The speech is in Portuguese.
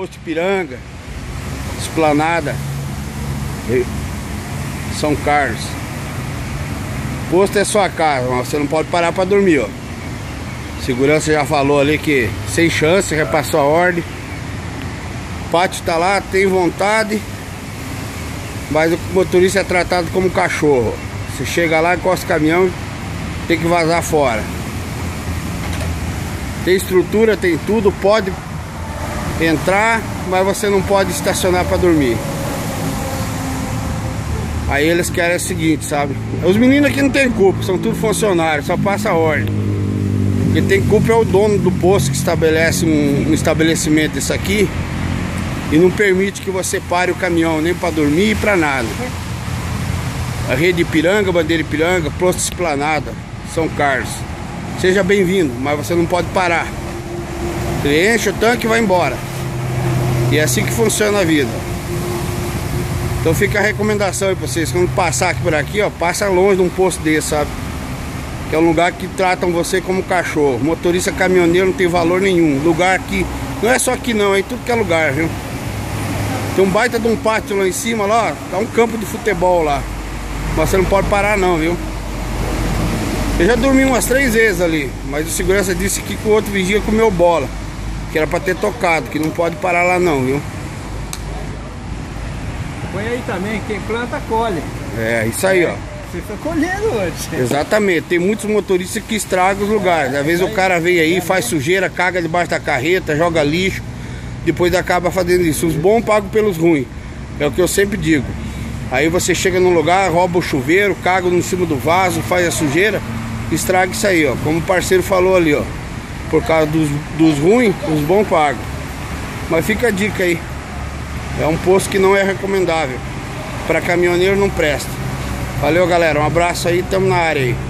Posto Ipiranga, Esplanada, São Carlos. Posto é sua casa, você não pode parar para dormir, ó. Segurança já falou ali que sem chance, repassou a ordem. O pátio tá lá, tem vontade, mas o motorista é tratado como cachorro. Você chega lá, encosta o caminhão e tem que vazar fora. Tem estrutura, tem tudo, pode entrar, mas você não pode estacionar para dormir. Aí eles querem o seguinte, sabe? Os meninos aqui não tem culpa, são tudo funcionários, só passa a ordem. Quem tem culpa é o dono do posto que estabelece um estabelecimento desse aqui e não permite que você pare o caminhão nem para dormir e para nada. A Rede Ipiranga, Bandeira Ipiranga, Posto Esplanada, São Carlos. Seja bem-vindo, mas você não pode parar. Você enche o tanque e vai embora. E é assim que funciona a vida. Então fica a recomendação aí pra vocês, quando passar aqui por aqui, ó, passa longe de um posto desse, sabe? Que é um lugar que tratam você como cachorro. Motorista caminhoneiro não tem valor nenhum. Lugar aqui, não é só aqui não, é em tudo que é lugar, viu? Tem um baita de um pátio lá em cima, lá, ó, tá um campo de futebol lá. Mas você não pode parar não, viu? Eu já dormi umas 3 vezes ali, mas o segurança disse que o outro vigia comeu bola, que era pra ter tocado, que não pode parar lá não, viu? Põe aí também, quem planta colhe. É, isso aí, ó. Vocês estão colhendo hoje. Exatamente, tem muitos motoristas que estragam os lugares. Às vezes o cara vem aí, faz sujeira, caga debaixo da carreta, joga lixo, depois acaba fazendo isso. Os bons pagam pelos ruins, é o que eu sempre digo. Aí você chega num lugar, rouba o chuveiro, caga no cima do vaso, faz a sujeira, estraga isso aí, ó. Como o parceiro falou ali, ó. Por causa dos ruins, os bons pagam. Mas fica a dica aí. É um posto que não é recomendável. Para caminhoneiro não presta. Valeu, galera. Um abraço aí, tamo na área aí.